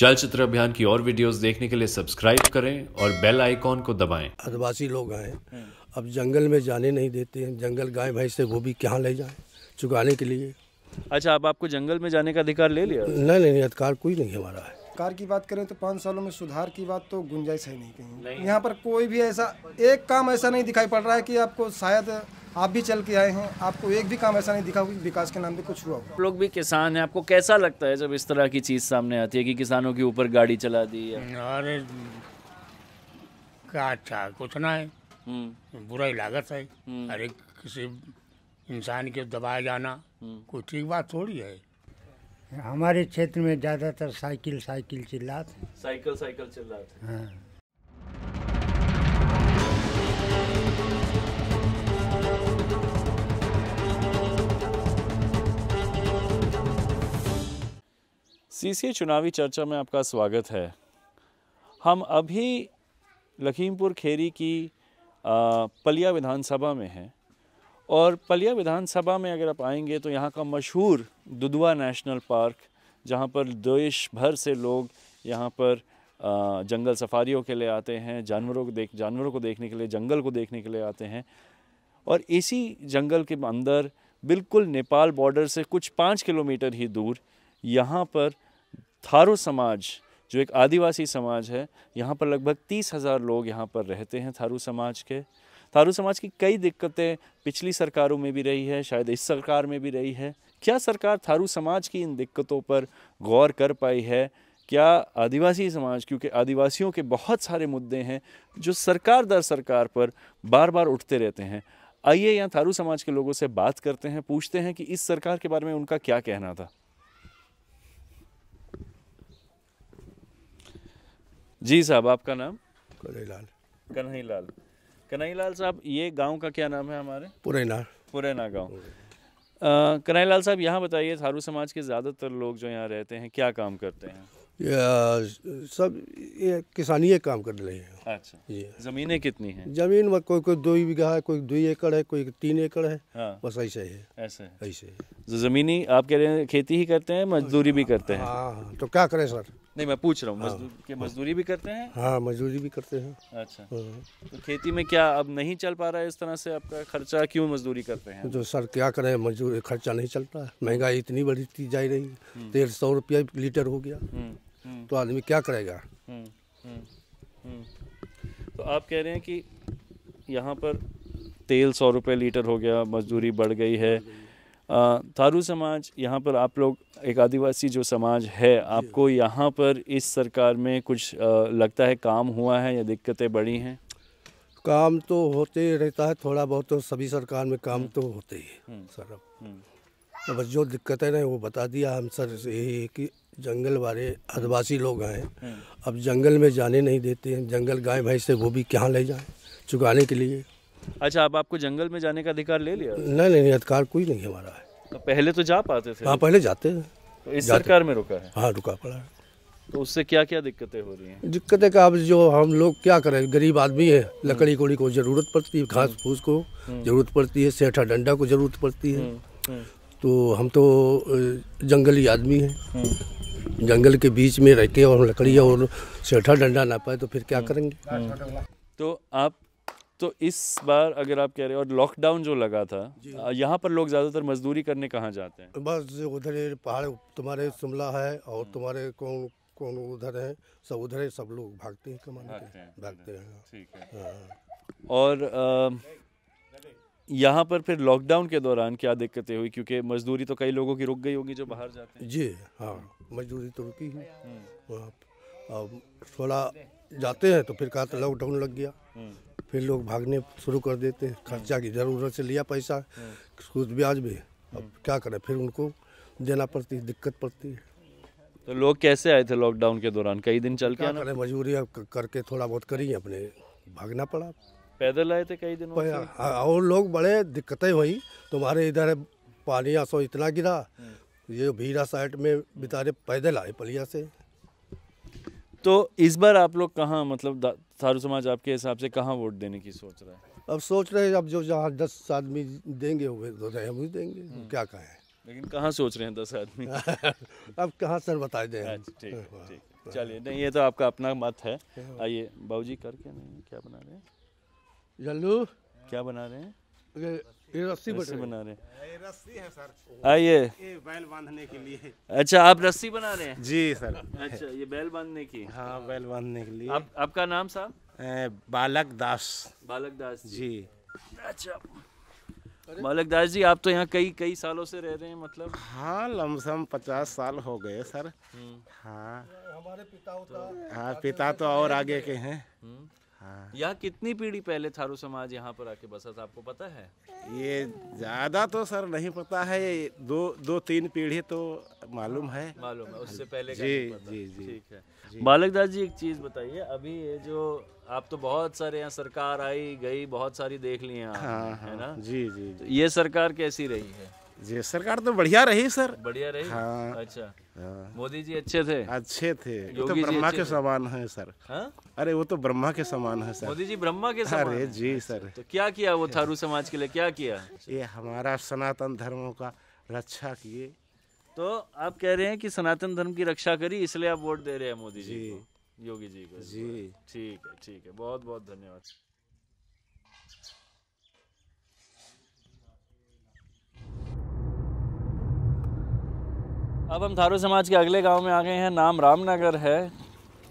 चलचित्र अभियान की और वीडियोस देखने के लिए सब्सक्राइब करें और बेल आइकॉन को दबाएं। आदिवासी लोग आए, अब जंगल में जाने नहीं देते हैं, जंगल गाय भैंस से वो भी कहाँ ले जाएं चुगाने के लिए। अच्छा, अब आपको जंगल में जाने का अधिकार ले लिया? नहीं, अधिकार कोई नहीं हमारा है। कार की बात करें तो 5 सालों में सुधार की बात तो गुंजाइश है नहीं कहीं। यहाँ पर कोई भी ऐसा एक काम ऐसा नहीं दिखाई पड़ रहा है कि आपको, शायद आप भी चल के आए हैं, आपको एक भी काम ऐसा नहीं दिखा कि विकास के नाम पे कुछ हुआ हो। लोग भी किसान हैं, आपको कैसा लगता है जब इस तरह की चीज सामने आती है कि किसानों के ऊपर गाड़ी चला दी है? अरे क्या अच्छा कुछ ना है, बुराई लागत है। अरे किसी इंसान के दबाया जाना कोई ठीक बात थोड़ी है। हमारे क्षेत्र में ज्यादातर साइकिल चिल्लाते हैं। हाँ। सीसीए चुनावी चर्चा में आपका स्वागत है। हम अभी लखीमपुर खेरी की पलिया विधानसभा में हैं और पलिया विधानसभा में अगर आप आएंगे तो यहाँ का मशहूर दुधवा नेशनल पार्क, जहाँ पर देश भर से लोग यहाँ पर जंगल सफारियों के लिए आते हैं, जानवरों को देखने के लिए, जंगल को देखने के लिए आते हैं। और इसी जंगल के अंदर बिल्कुल नेपाल बॉर्डर से कुछ 5 किलोमीटर ही दूर यहाँ पर थारू समाज, जो एक आदिवासी समाज है, यहाँ पर लगभग 30,000 लोग यहाँ पर रहते हैं। थारू समाज की कई दिक्कतें पिछली सरकारों में भी रही है, शायद इस सरकार में भी रही है। क्या सरकार थारू समाज की इन दिक्कतों पर गौर कर पाई है? क्या आदिवासी समाज, क्योंकि आदिवासियों के बहुत सारे मुद्दे हैं जो सरकार दर सरकार पर बार बार उठते रहते हैं। आइए यहाँ थारू समाज के लोगों से बात करते हैं, पूछते हैं कि इस सरकार के बारे में उनका क्या कहना था। जी साहब, आपका नाम? कन्हई लाल। कन्हई लाल साहब, ये गांव का क्या नाम है हमारे? पुरैना गांव। कन्हई लाल साहब, यहाँ बताइए, थारू समाज के ज़्यादातर लोग जो यहाँ रहते हैं क्या काम करते हैं? ये सब किसानी काम कर रहे हैं। अच्छा, ये ज़मीनें कितनी हैं? ज़मीन में कोई 2 बीघा है, कोई 2 एकड़ है, कोई 3 एकड़ है। हाँ। बस ऐसे है। ज़मीनी आप कह रहे हैं खेती ही करते हैं, मजदूरी भी करते हैं? हाँ, तो क्या करें सर। नहीं, मैं पूछ रहा हूँ। हाँ। मजदूरी भी करते हैं? हाँ, मजदूरी भी करते हैं। अच्छा, तो खेती में क्या अब नहीं चल पा रहा है इस तरह से आपका खर्चा, क्यों मजदूरी करते हैं? तो सर क्या करें, मजदूरी खर्चा नहीं चलता है, महंगाई इतनी बढ़ती जा रही है, 1,300 रुपया लीटर हो गया, तो आदमी क्या करेगा। तो आप कह रहे हैं कि यहाँ पर 1,300 रुपये लीटर हो गया, मजदूरी बढ़ गई है। थारू समाज, यहाँ पर आप लोग एक आदिवासी जो समाज है, आपको यहाँ पर इस सरकार में कुछ लगता है काम हुआ है या दिक्कतें बढ़ी हैं? काम तो होते रहता है, थोड़ा बहुत तो सभी सरकार में काम तो होते ही है सर। अब बस जो दिक्कतें हैं वो बता दिया हम सर। यही है कि जंगल वाले आदिवासी लोग आए, अब जंगल में जाने नहीं देते हैं, जंगल गाय भैंस से वो भी कहाँ ले जाएँ चुगाने के लिए। अच्छा, अब आपको जंगल में जाने का अधिकार ले लिया? नहीं, अधिकार कोई नहीं हमारा है। तो पहले तो जा पाते थे? हाँ, पहले जाते थे। तो इस सरकार में रुका है? हाँ, रुका पड़ा है। तो उससे क्या क्या दिक्कतें हो रही हैं? दिक्कतें का अब जो हम लोग क्या करें, गरीब आदमी है, लकड़ी कोड़ी को जरूरत पड़ती है, घास फूस को जरूरत पड़ती है, सेठा डंडा को जरूरत पड़ती है। तो हम तो जंगली आदमी हैं, जंगल के बीच में रह के और लकड़ी और सेठा डंडा ना पाए तो फिर क्या करेंगे। तो आप तो इस बार अगर आप कह रहे हो, और लॉकडाउन जो लगा था, यहाँ पर लोग ज़्यादातर मजदूरी करने कहाँ जाते हैं? बस उधर पहाड़, तुम्हारे शिमला है और तुम्हारे कौन उधर है, सब उधर सब लोग भागते हैं कमाने, भागते हैं। ठीक है। और यहाँ पर फिर लॉकडाउन के दौरान क्या दिक्कतें हुई, क्योंकि मजदूरी तो कई लोगों की रुक गई होगी जो बाहर जाते हैं? जी हाँ, मजदूरी तो रुकी है, थोड़ा जाते हैं तो फिर कहा लॉकडाउन लग गया, फिर लोग भागने शुरू कर देते हैं। खर्चा की जरूरत से लिया पैसा, कुछ ब्याज भी, अब क्या करें, फिर उनको देना पड़ती है, दिक्कत पड़ती है। तो लोग कैसे आए थे लॉकडाउन के दौरान? कई दिन चल के ना मजबूरी करके थोड़ा बहुत करी, अपने भागना पड़ा। पैदल आए थे कई दिन? और लोग बड़े दिक्कतें हुई, तुम्हारे इधर पानी आसो इतना गिरा, ये भीरा साइड में बेचारे पैदल आए पलिया से। तो इस बार आप लोग कहाँ, मतलब थारू समाज आपके हिसाब से कहाँ वोट देने की सोच रहा है? अब सोच रहे हैं, अब जो जहाँ 10 आदमी देंगे वो हम ही देंगे, क्या कहें। लेकिन कहाँ सोच रहे हैं 10 आदमी अब कहाँ सर बताए दें। ठीक, चलिए नहीं ये तो आपका अपना मत है। आइए बाबूजी करके नहीं क्या बना रहे हैं जल्लू, क्या बना रहे हैं? ये रस्सी बना रहे हैं। रस्सी है सर। आइए बैल बांधने के लिए। अच्छा आप रस्सी बना रहे हैं? जी सर। अच्छा ये बैल बांधने की? हाँ बैल बांधने के लिए। आपका नाम साहब? बालक दास। बालक दास जी। अच्छा बालक दास जी आप तो यहाँ कई कई सालों से रह रहे हैं मतलब? हाँ लमसम 50 साल हो गए सर। हाँ हमारे पिता तो और आगे के हैं। हाँ। यहाँ कितनी पीढ़ी पहले थारू समाज यहाँ पर आके बसा था आपको पता है? ये ज्यादा तो सर नहीं पता है, 2-3 पीढ़ी तो मालूम है। मालूम है उससे पहले का नहीं पता। जी जी ठीक है। बालक दास जी एक चीज बताइए, अभी ये जो आप तो बहुत सारे यहाँ सरकार आई गई बहुत सारी देख ली हैं है ना? जी जी। तो ये सरकार कैसी रही है? जी सरकार तो बढ़िया रही सर। बढ़िया रही। हाँ। अच्छा हाँ। मोदी जी अच्छे थे? अच्छे थे। वो तो ब्रह्मा के समान है सर। हाँ? अरे वो तो ब्रह्मा के समान है सर। मोदी जी ब्रह्मा के समान? अरे जी सर। तो क्या किया वो थारू समाज के लिए क्या किया? ये हमारा सनातन धर्मों का रक्षा किए। तो आप कह रहे हैं कि सनातन धर्म की रक्षा करी इसलिए आप वोट दे रहे हैं मोदी जी को, योगी जी को? जी ठीक है ठीक है, बहुत बहुत धन्यवाद। अब हम थारू समाज के अगले गांव में आ गए हैं, नाम रामनगर है।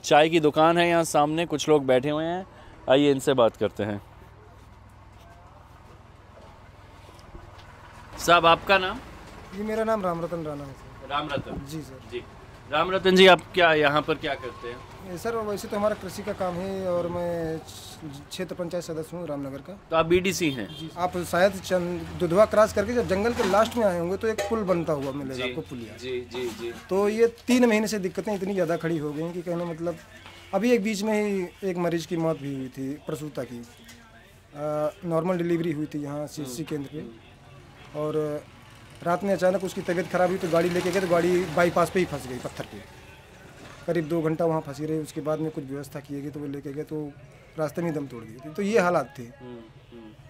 चाय की दुकान है यहाँ सामने, कुछ लोग बैठे हुए हैं, आइए इनसे बात करते हैं। साहब आपका नाम? जी मेरा नाम रामरतन राणा है सर। रामरतन जी सर। जी रामरतन जी आप क्या यहाँ पर क्या करते हैं? सर वैसे तो हमारा कृषि का काम है और मैं क्षेत्र पंचायत सदस्य हूँ रामनगर का। तो आप बीडीसी हैं? आप शायद दुधवा क्रॉस करके जब जंगल के लास्ट में आए होंगे तो एक पुल बनता हुआ मिलेगा आपको, पुलिया। जी जी जी। तो ये 3 महीने से दिक्कतें इतनी ज़्यादा खड़ी हो गई कि कहना मतलब, अभी एक बीच में ही एक मरीज की मौत भी हुई थी प्रसूता की, नॉर्मल डिलीवरी हुई थी यहाँ CHC केंद्र पे, और रात में अचानक उसकी तबीयत खराब हुई तो गाड़ी लेके गए तो गाड़ी बाईपास पे ही फंस गई पत्थर पे, करीब 2 घंटा वहाँ फंसी रही। उसके बाद में कुछ व्यवस्था की गई तो वो लेके गए तो रास्ते में दम तोड़ दी थी। तो ये हालात थे।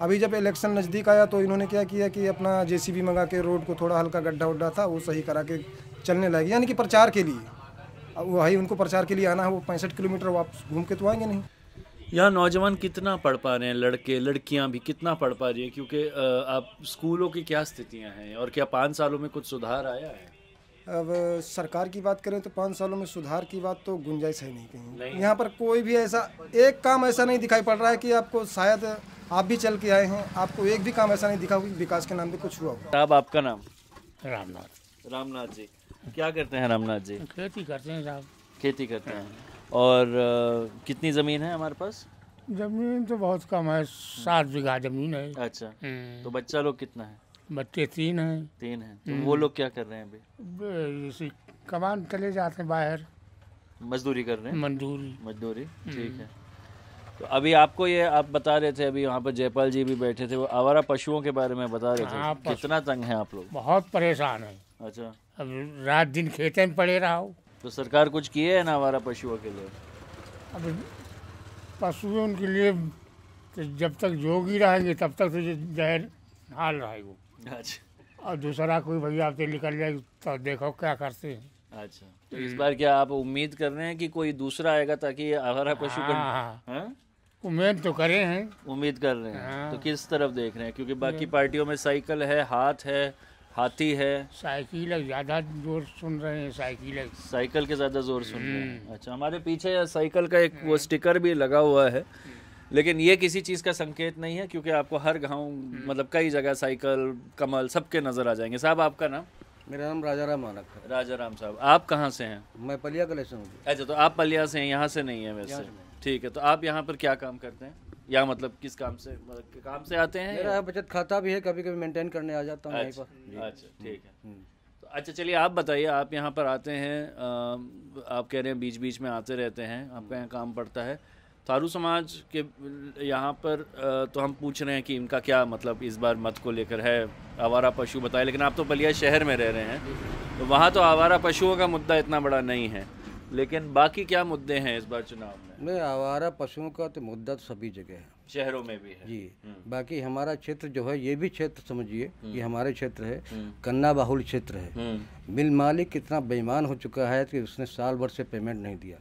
अभी जब इलेक्शन नज़दीक आया तो इन्होंने क्या किया कि अपना JCB मंगा के रोड को थोड़ा हल्का गड्ढा उड्ढा था वो सही करा के चलने लगे, यानी कि प्रचार के लिए। अब वही उनको प्रचार के लिए आना है, वो 65 किलोमीटर वापस घूम के तो आएंगे नहीं। यहाँ नौजवान कितना पढ़ पा रहे हैं, लड़के लड़कियाँ भी कितना पढ़ पा रही है? क्योंकि आप स्कूलों की क्या स्थितियाँ हैं और क्या 5 सालों में कुछ सुधार आया है? अब सरकार की बात करें तो 5 सालों में सुधार की बात तो गुंजाइश है नहीं कहीं। यहाँ पर कोई भी ऐसा एक काम ऐसा नहीं दिखाई पड़ रहा है कि आपको, शायद आप भी चल के आए हैं, आपको एक भी काम ऐसा नहीं दिखा कि विकास के नाम पर कुछ हुआ हो। साहब आपका नाम? रामनाथ। रामनाथ जी क्या करते हैं? रामनाथ जी खेती करते हैं साहब। खेती करते हैं। और कितनी ज़मीन है हमारे पास? ज़मीन तो बहुत कम है, 7 बीघा ज़मीन है। अच्छा तो बच्चा लोग कितना है? बच्चे 3 हैं। 3 हैं। तो वो लोग क्या कर रहे हैं अभी? इसी कमान चले जाते हैं बाहर, मजदूरी कर रहे हैं। मजदूरी ठीक है। तो अभी आपको ये आप बता रहे थे, अभी वहाँ पर जयपाल जी भी बैठे थे, वो आवारा पशुओं के बारे में बता रहे थे, कितना तंग है आप लोग? बहुत परेशान है। अच्छा अब रात दिन खेतों में पड़े रहो। तो सरकार कुछ किए है ना हमारा पशुओं के लिए? अब पशुओं के लिए तो जब तक योगी रहेंगे तब तक तो जहर हाल रहेगा। अच्छा और दूसरा कोई भैया आपसे निकल जाए तो देखो क्या करते हैं। अच्छा तो इस बार क्या आप उम्मीद कर रहे हैं कि कोई दूसरा आएगा ताकि ये आवारा पशु? हाँ उम्मीद तो करें हैं। उम्मीद कर रहे हैं। तो किस तरफ देख रहे हैं? क्योंकि बाकी पार्टियों में साइकिल है, हाथ है, हाथी है, साइकिल ज़्यादा जोर सुन रहे हैं। साइकिल के ज़्यादा जोर सुन रहे हैं। अच्छा हमारे पीछे साइकिल का एक वो स्टिकर भी लगा हुआ है, लेकिन ये किसी चीज़ का संकेत नहीं है क्योंकि आपको हर गांव मतलब कई जगह साइकिल कमल सबके नज़र आ जाएंगे। साहब आपका नाम? मेरा नाम राजाराम मानक है। राजाराम साहब आप कहाँ से हैं? मैं पलिया कले से हूँ। अच्छा तो आप पलिया से हैं, यहाँ से नहीं है वैसे? ठीक है। तो आप यहाँ पर क्या काम करते हैं या मतलब किस काम से आते हैं? मेरा बचत खाता भी है, कभी कभी मेंटेन करने आ जाता हूँ। अच्छा ठीक है। तो अच्छा चलिए आप बताइए, आप यहाँ पर आते हैं, आप कह रहे हैं बीच बीच में आते रहते हैं, आपका यहाँ काम पड़ता है थारू समाज के यहाँ पर, तो हम पूछ रहे हैं कि इनका क्या मतलब इस बार मत को लेकर है? आवारा पशु बताए, लेकिन आप तो बलिया शहर में रह रहे हैं तो वहाँ तो आवारा पशुओं का मुद्दा इतना बड़ा नहीं है, लेकिन बाकी क्या मुद्दे हैं इस बार चुनाव में? आवारा पशुओं का तो मुद्दा तो सभी जगह है, शहरों में भी है जी। बाकी हमारा क्षेत्र जो है, ये भी क्षेत्र समझिए, ये हमारे क्षेत्र है, कन्ना बाहुल क्षेत्र है। मिल मालिक कितना बेईमान हो चुका है कि उसने साल भर से पेमेंट नहीं दिया,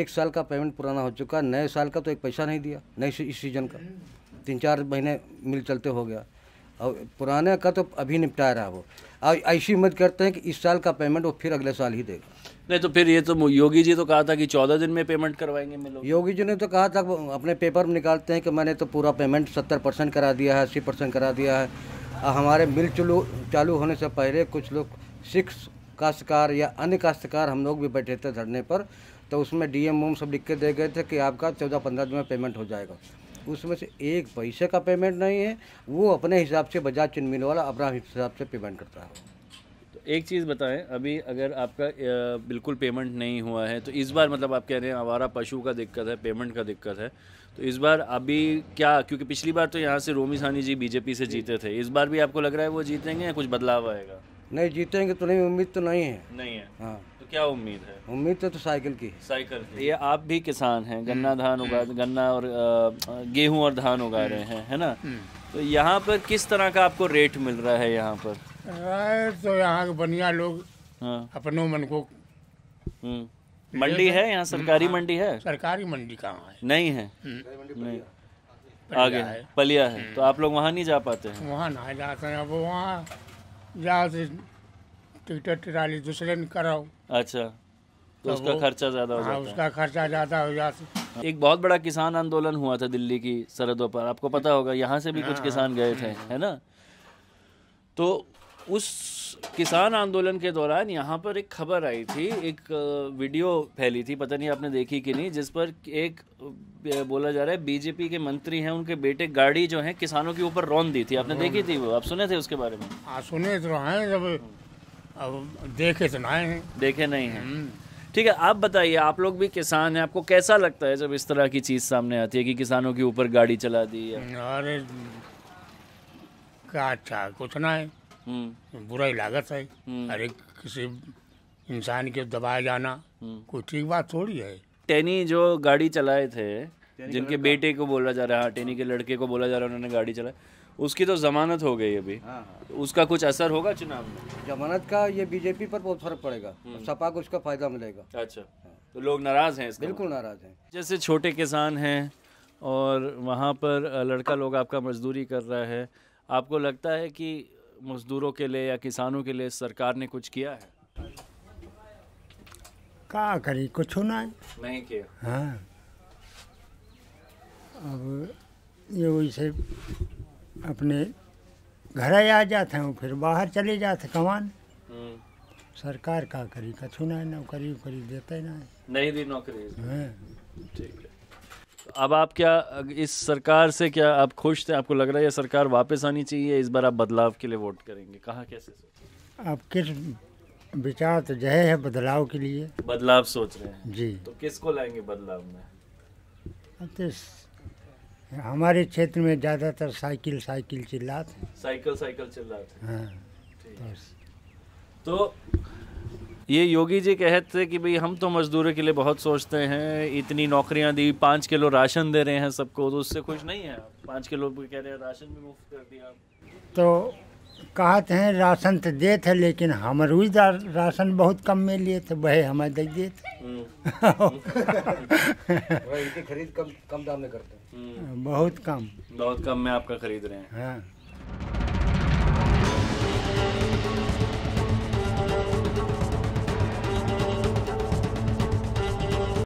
एक साल का पेमेंट पुराना हो चुका, नए साल का तो एक पैसा नहीं दिया, नए इस सीजन का 3-4 महीने मिल चलते हो गया, और पुराने का तो अभी निपटा रहा वो। और ऐसी उम्मीद करते हैं कि इस साल का पेमेंट वो फिर अगले साल ही देगा। नहीं तो फिर ये तो योगी जी तो कहा था कि 14 दिन में पेमेंट करवाएंगे। मैं योगी जी ने तो कहा था, अपने पेपर में निकालते हैं कि मैंने तो पूरा पेमेंट 70% करा दिया है, 80% करा दिया है। हमारे मिल चालू होने से पहले कुछ लोग सिक्स काश्तकार या अन्य काश्तकार हम लोग भी बैठे थे धरने पर, तो उसमें DM सब लिख के दे गए थे कि आपका 14-15 दिन में पेमेंट हो जाएगा। उसमें से एक पैसे का पेमेंट नहीं है, वो अपने हिसाब से बजाज चिन मिल वाला अपना हिसाब से पेमेंट करता है। तो एक चीज़ बताएं, अभी अगर आपका बिल्कुल पेमेंट नहीं हुआ है तो इस बार, मतलब आप कह रहे हैं आवारा पशु का दिक्कत है, पेमेंट का दिक्कत है, तो इस बार अभी क्या, क्योंकि पिछली बार तो यहाँ से रोमी सानी जी बीजेपी से जीते थे, इस बार भी आपको लग रहा है वो जीतेंगे या कुछ बदलाव आएगा? नहीं जीतेंगे तो नहीं, उम्मीद तो नहीं है। नहीं है? हाँ। तो क्या उम्मीद है? उम्मीद तो साइकिल की। साइकिल। ये आप भी किसान हैं, गन्ना और गेहूं और धान उगा रहे हैं, है ना? तो यहाँ पर किस तरह का आपको रेट मिल रहा है यहाँ पर? तो यहाँ के बनिया लोग अपनों मन को। मंडी है यहाँ? सरकारी मंडी है? सरकारी मंडी कहाँ है? नहीं है, नहीं, आगे है, पलिया है। तो आप लोग वहाँ नहीं जा पाते हैं? वहाँ नहीं जाते हैं, अब वहाँ यहाँ से टिकट ट्राली दूसरे ने कराओ। अच्छा, तो उसका खर्चा ज़्यादा हो जाता है। उसका खर्चा ज़्यादा हो जाता है। एक बहुत बड़ा किसान आंदोलन हुआ था दिल्ली की सरहदों पर, आपको पता होगा, यहाँ से भी कुछ किसान गए थे, है ना? तो उस किसान आंदोलन के दौरान यहाँ पर एक खबर आई थी, एक वीडियो फैली थी, पता नहीं आपने देखी कि नहीं, जिस पर एक बोला जा रहा है बीजेपी के मंत्री हैं, उनके बेटे गाड़ी जो है किसानों के ऊपर रौंद दी थी। आपने देखी थी वो? आप सुने थे उसके बारे में? सुने तो हैं, अब देखे तो नहीं हैं। देखे नहीं हैं, ठीक है। आप बताइए, आप लोग भी किसान हैं, आपको कैसा लगता है जब इस तरह की चीज़ सामने आती है कि किसानों के ऊपर गाड़ी चला दी? अरे क्या अच्छा, कुछ ना है, बुरा ही लागत है। अरे किसी इंसान के दबाया जाना कोई ठीक बात थोड़ी है। टेनी जो गाड़ी चलाए थे, जिनके बेटे को बोला जा रहा है, टेनी के लड़के को बोला जा रहा है उन्होंने गाड़ी चलाई, उसकी तो जमानत हो गई अभी। तो उसका कुछ असर होगा चुनाव में? जमानत का ये बीजेपी पर बहुत फर्क पड़ेगा, सपा को उसका फायदा मिलेगा। अच्छा, तो लोग नाराज हैं? बिल्कुल नाराज हैं। जैसे छोटे किसान हैं और वहाँ पर लड़का लोग आपका मजदूरी कर रहा है, आपको लगता है कि मजदूरों के लिए या किसानों के लिए सरकार ने कुछ किया है? क्या करी, कुछ होना है नहीं किया। हाँ, अब ये वैसे अपने घर आ जाते हैं, फिर बाहर चले जाते कमान। सरकार का करी, कछु ना, नौकरी उकरी देते ना, नहीं दी नौकरी। हाँ ठीक है। अब आप क्या इस सरकार से क्या आप खुश थे? आपको लग रहा है ये सरकार वापस आनी चाहिए? इस बार आप बदलाव के लिए वोट करेंगे? कहाँ कैसे सोचें? आप किस विचार तो जय है बदलाव के लिए, बदलाव सोच रहे हैं जी। तो किसको लाएंगे बदलाव में? तो हमारे क्षेत्र में ज़्यादातर साइकिल चिल्लाते हैं। साइकिल चिल्लाते हैं। हाँ, तो ये योगी जी कहते थे कि भाई हम तो मजदूरों के लिए बहुत सोचते हैं, इतनी नौकरियां दी, 5 किलो राशन दे रहे हैं सबको, तो उससे खुश नहीं है? 5 किलो कह रहे हैं, राशन भी मुफ्त कर दिया। तो कहते हैं राशन तो दे थे, लेकिन हम रोज राशन बहुत कम में लिए थे, वह हमें दे दिए थे। खरीद कम दाम में करते हैं, बहुत कम में आपका खरीद रहे हैं। हाँ।